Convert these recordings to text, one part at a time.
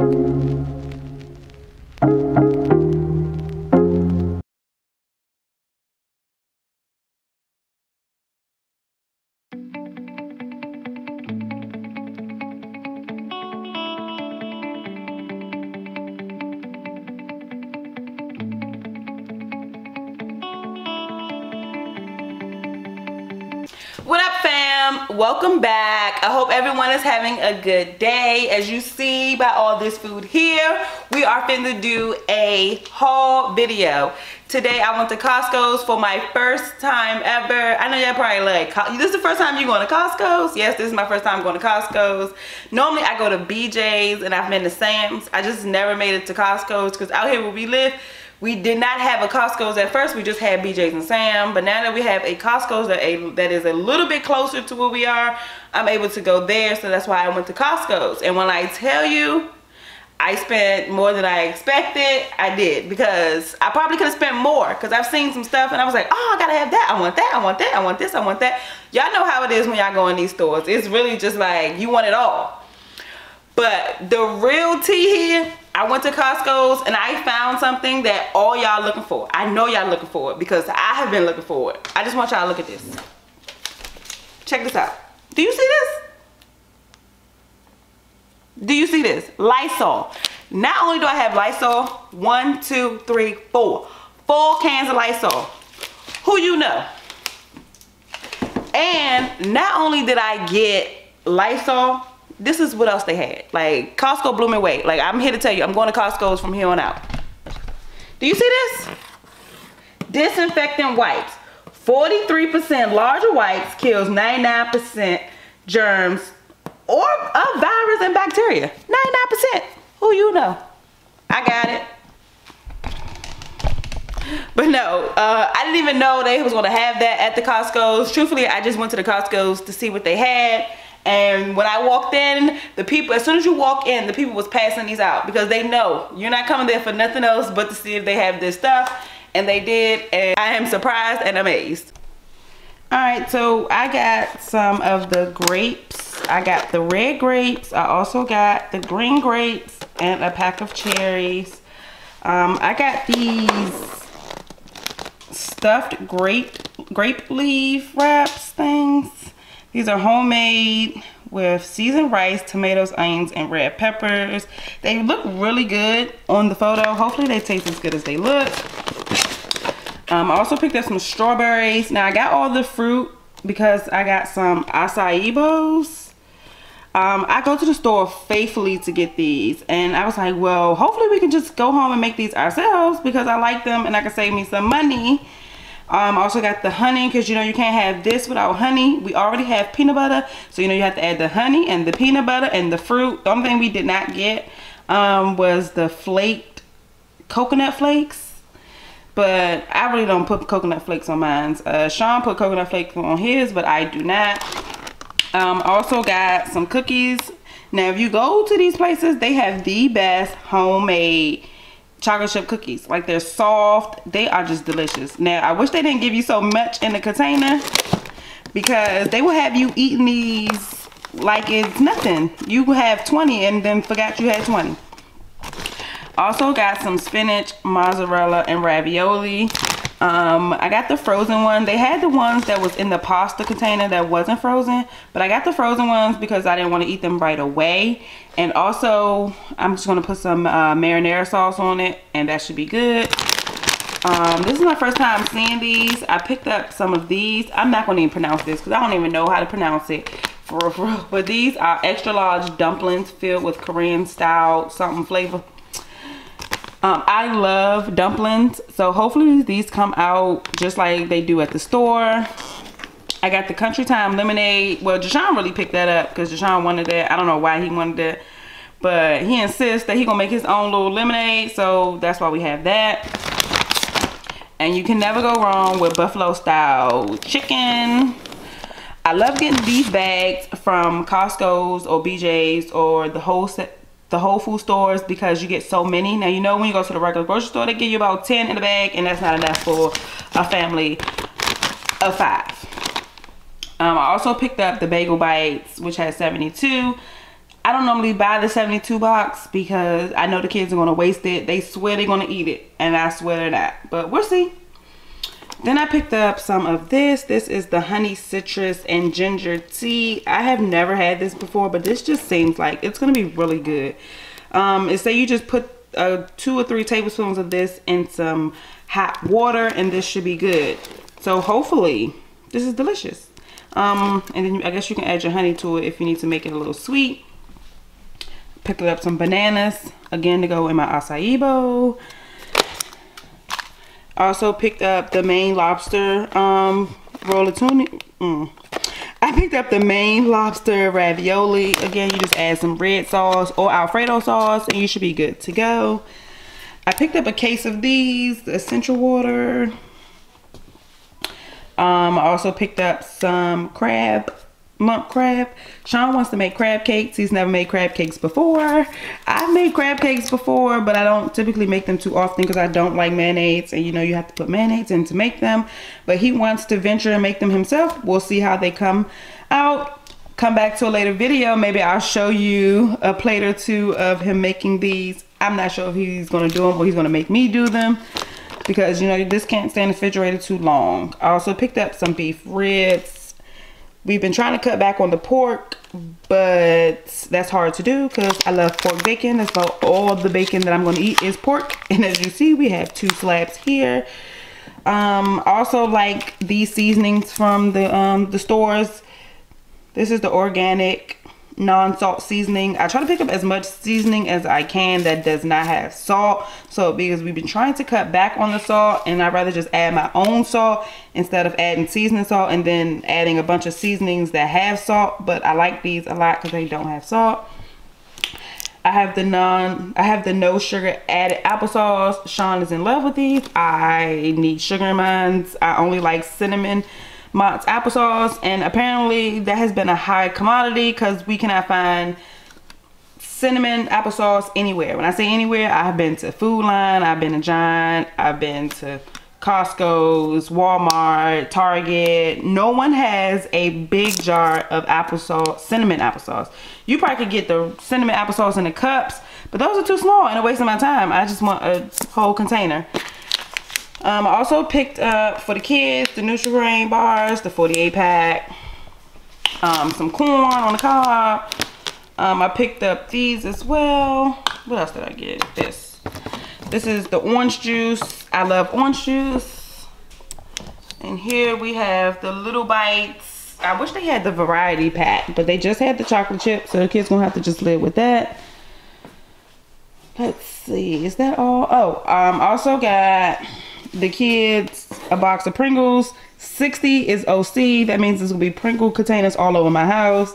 What up, fam? Welcome back. I hope everyone is having a good day. As you see by all this food here, we are finna do a haul video. Today I went to Costco's for my first time ever. I know y'all probably like, this is the first time you're going to Costco's? Yes, this is my first time going to Costco's. Normally I go to BJ's and I've been to Sam's. I just never made it to Costco's because out here where we live, we did not have a Costco's at first. We just had BJ's and Sam. But now that we have a Costco's that is a little bit closer to where we are, I'm able to go there. So that's why I went to Costco's. And when I tell you, I spent more than I expected, I did. Because I probably could have spent more. Because I've seen some stuff and I was like, oh, I gotta have that. I want that. I want that. I want this. I want that. Y'all know how it is when y'all go in these stores. It's really just like, you want it all. But the real tea here, I went to Costco's and I found something that all y'all looking for. I know y'all looking for it because I have been looking for it. I just want y'all to look at this. Check this out. Do you see this? Do you see this? Lysol. Not only do I have Lysol, 1, 2, 3, 4. 4 cans of Lysol. Who you know? And not only did I get Lysol, this is what else they had. Like, Costco blew me away. Like, I'm here to tell you, I'm going to Costco's from here on out. Do you see this? Disinfectant wipes. 43% larger wipes kills 99% germs or of virus and bacteria. 99%. Who you know? I got it. But no, I didn't even know they was going to have that at the Costco's. Truthfully, I just went to the Costco's to see what they had. And when I walked in, the people, as soon as you walk in, the people was passing these out because they know you're not coming there for nothing else but to see if they have this stuff. And they did, and I am surprised and amazed. All right, so I got some of the grapes. I got the red grapes. I also got the green grapes and a pack of cherries. I got these stuffed grape leaf wraps things. These are homemade with seasoned rice, tomatoes, onions, and red peppers. They look really good on the photo. Hopefully they taste as good as they look. I also picked up some strawberries. Now I got all the fruit because I got some acai bowls. I go to the store faithfully to get these. And I was like, well, hopefully we can just go home and make these ourselves because I like them and I can save me some money. I also got the honey because, you know, you can't have this without honey. We already have peanut butter. So, you know, you have to add the honey and the peanut butter and the fruit. The only thing we did not get was the flaked coconut flakes. But I really don't put coconut flakes on mine. Sean put coconut flakes on his, but I do not. I also got some cookies. Now, if you go to these places, they have the best homemade chocolate chip cookies. Like, they're soft, they are just delicious. Now I wish they didn't give you so much in the container because they will have you eating these like it's nothing. You have 20 and then forgot you had 20. Also got some spinach, mozzarella, and ravioli. I got the frozen one. They had the ones that was in the pasta container that wasn't frozen, but I got the frozen ones because I didn't want to eat them right away. And also I'm just going to put some marinara sauce on it and that should be good. This is my first time seeing these. I picked up some of these. I'm not going to even pronounce this because I don't even know how to pronounce it for real. But these are extra large dumplings filled with Korean style something flavor. I love dumplings, so hopefully these come out just like they do at the store. I got the Country Time Lemonade. Well, Ja'Shawn really picked that up because Ja'Shawn wanted that. I don't know why he wanted that, but he insists that he's going to make his own little lemonade, so that's why we have that. And you can never go wrong with Buffalo Style Chicken. I love getting these bags from Costco's or BJ's or the Whole Foods stores because you get so many. Now, you know, when you go to the regular grocery store, they give you about 10 in a bag, and that's not enough for a family of 5. I also picked up the bagel bites, which has 72. I I don't normally buy the 72 box because I know the kids are going to waste it. They swear they're going to eat it, and I swear they're not. But we'll see. Then I picked up some of this. This is the honey citrus and ginger tea. I have never had this before, but this just seems like it's going to be really good. It say you just put 2 or 3 tablespoons of this in some hot water, and this should be good. So hopefully this is delicious. And then I guess you can add your honey to it if you need to make it a little sweet. Picked up some bananas, again, to go in my acai bowl. Also picked up the Maine lobster rollatuni. I picked up the Maine lobster ravioli. Again, you just add some red sauce or Alfredo sauce, and you should be good to go. I picked up a case of these, the essential water. I also picked up some crab, lump crab. Sean wants to make crab cakes. He's never made crab cakes before. I've made crab cakes before, but I don't typically make them too often because I don't like mayonnaise, and you know you have to put mayonnaise in to make them. But he wants to venture and make them himself. We'll see how they come out. Come back to a later video. Maybe I'll show you a plate or two of him making these. I'm not sure if he's gonna do them or he's gonna make me do them, because you know this can't stay in the refrigerator too long. I also picked up some beef ribs. We've been trying to cut back on the pork, but that's hard to do because I love pork bacon. That's about all the bacon that I'm going to eat is pork. And as you see, we have 2 slabs here. I also like these seasonings from the stores. This is the organic non-salt seasoning. I try to pick up as much seasoning as I can that does not have salt, so because we've been trying to cut back on the salt, and I'd rather just add my own salt instead of adding seasoning salt and then adding a bunch of seasonings that have salt. But I like these a lot because they don't have salt. I have the no sugar added applesauce. Sean is in love with these. I need sugar in mine. I only like cinnamon Mott's applesauce, and apparently that has been a high commodity because we cannot find cinnamon applesauce anywhere. When I say anywhere, I've been to Food Line, I've been to Giant, I've been to Costco's, Walmart, Target. No one has a big jar of applesauce, cinnamon applesauce. You probably could get the cinnamon applesauce in the cups, but those are too small and a waste of my time. I just want a whole container. I also picked up for the kids the Nutri-Grain bars, the 48-pack, some corn on the cob. I picked up these as well. What else did I get? This is the orange juice. I love orange juice. And here we have the little bites. I wish they had the variety pack, but they just had the chocolate chip, so the kids gonna have to just live with that. Let's see, is that all? Oh, also got the kids a box of Pringles. 60 is OC. That means this will be Pringle containers all over my house.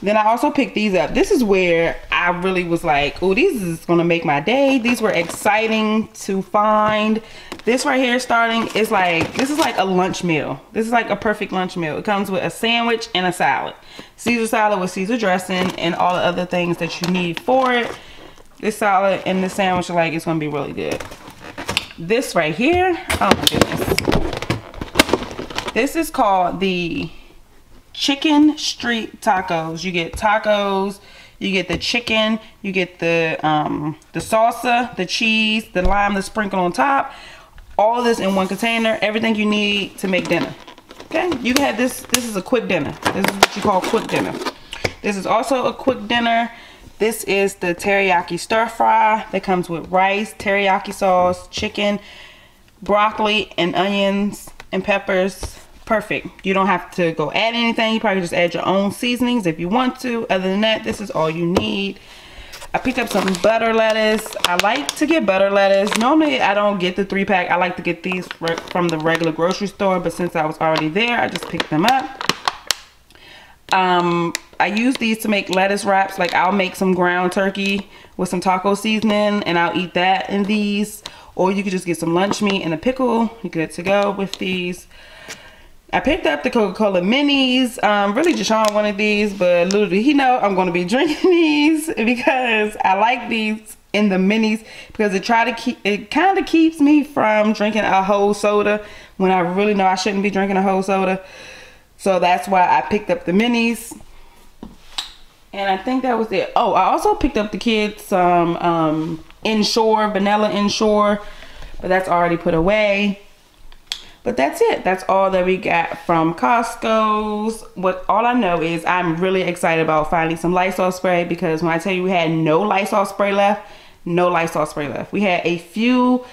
Then I also picked these up. This is where I really was like, oh, these is gonna make my day. These were exciting to find. This right here starting is like, this is like a lunch meal. This is like a perfect lunch meal. It comes with a sandwich and a salad. Caesar salad with Caesar dressing and all the other things that you need for it. This salad and this sandwich are like, it's gonna be really good. This right here, oh my goodness, this is called the Chicken Street Tacos. You get tacos, you get the chicken, you get the salsa, the cheese, the lime, the sprinkle on top, all this in one container, everything you need to make dinner. Okay, you can have this. This is a quick dinner. This is what you call quick dinner. This is also a quick dinner. This is the teriyaki stir fry that comes with rice, teriyaki sauce, chicken, broccoli, and onions and peppers. Perfect. You don't have to go add anything. You probably just add your own seasonings if you want to. Other than that, this is all you need. I picked up some butter lettuce. I like to get butter lettuce. Normally, I don't get the 3-pack. I like to get these from the regular grocery store, but since I was already there, I just picked them up. I use these to make lettuce wraps. Like, I'll make some ground turkey with some taco seasoning, and I'll eat that in these. Or you could just get some lunch meat and a pickle. You're good to go with these. I picked up the Coca-Cola minis. Really, Ja'Shawn wanted these, but little did he know I'm going to be drinking these because I like these in the minis because it kind of keeps me from drinking a whole soda when I really know I shouldn't be drinking a whole soda. So that's why I picked up the minis. And I think that was it. Oh, I also picked up the kids some Ensure, vanilla Ensure, but that's already put away. But that's it. That's all that we got from Costco's. What all I know is I'm really excited about finding some Lysol spray, because when I tell you we had no Lysol spray left, no Lysol spray left. We had a few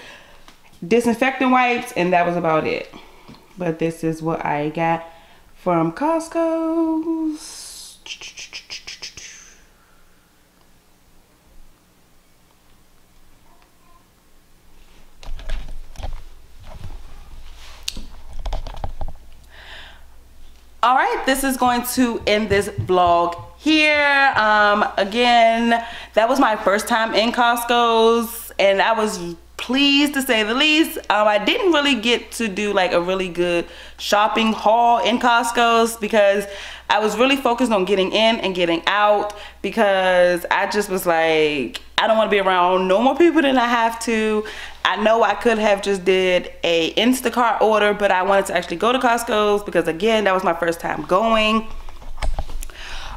disinfectant wipes and that was about it. But this is what I got from Costco's. All right, this is going to end this vlog here. Again, that was my first time in Costco's and I was pleased to say the least. I didn't really get to do like a really good shopping haul in Costco's because I was really focused on getting in and getting out, because I just was like, I don't want to be around no more people than I have to. I know I could have just did a Instacart order, but I wanted to actually go to Costco's because again, that was my first time going.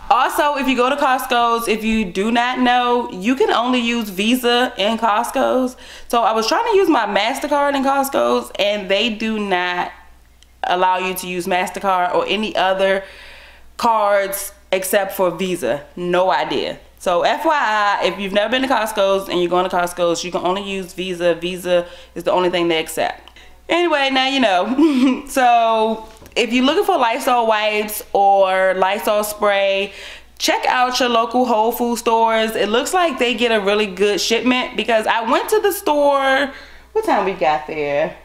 Also, if you go to Costco's, if you do not know, you can only use Visa in Costco's. So I was trying to use my MasterCard in Costco's and they do not allow you to use MasterCard or any other cards except for Visa. No idea. So FYI, if you've never been to Costco's and you're going to Costco's, you can only use Visa. Visa is the only thing they accept. Anyway, now you know. So if you're looking for Lysol wipes or Lysol spray, check out your local Whole Foods stores. It looks like they get a really good shipment, because I went to the store, what time we got there?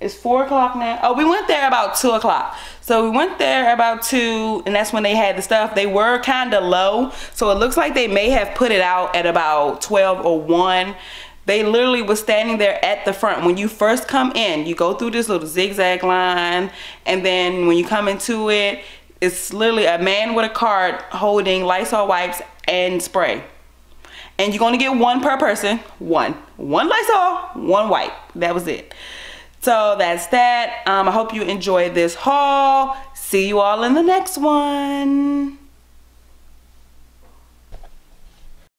It's 4 o'clock now. Oh, we went there about 2 o'clock. So we went there about 2 and that's when they had the stuff. They were kind of low. So it looks like they may have put it out at about 12 or 1. They literally was standing there at the front. When you first come in, you go through this little zigzag line. And then when you come into it, it's literally a man with a cart holding Lysol wipes and spray. And you're gonna get one per person. One Lysol, one wipe. That was it. So that's that. I hope you enjoyed this haul. See you all in the next one.